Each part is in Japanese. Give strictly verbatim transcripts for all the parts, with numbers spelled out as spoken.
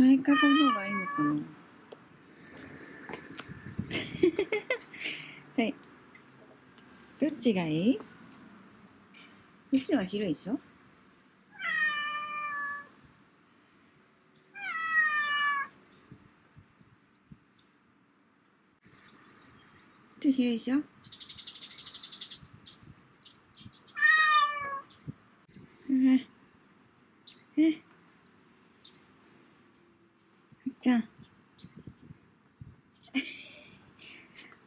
前かごの方がいいのかなはい。どっちがいい？こっちの方が広いでしょ？ちょっと広いでしょ？うん。え？じゃん。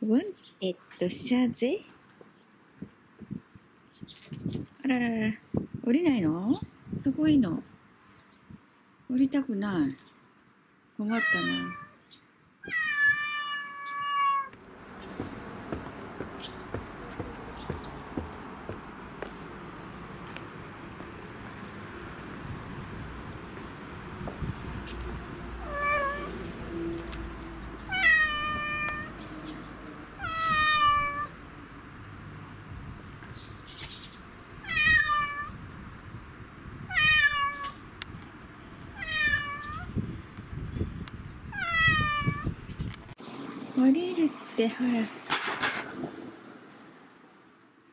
ワンエットシャゼ。あらららら、降りないの？そこいいの？降りたくない。困ったな。降りるってほら、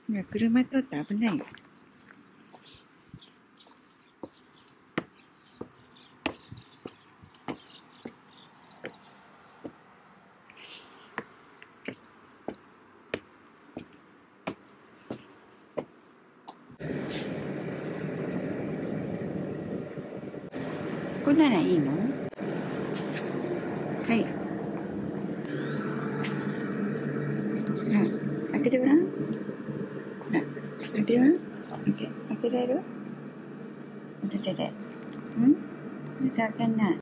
今車通って危ないよ。これならいいの？はい。開けてごらん。ほら、開けてごらん。開け、開けれる？お手手で。うん？お手手開けない。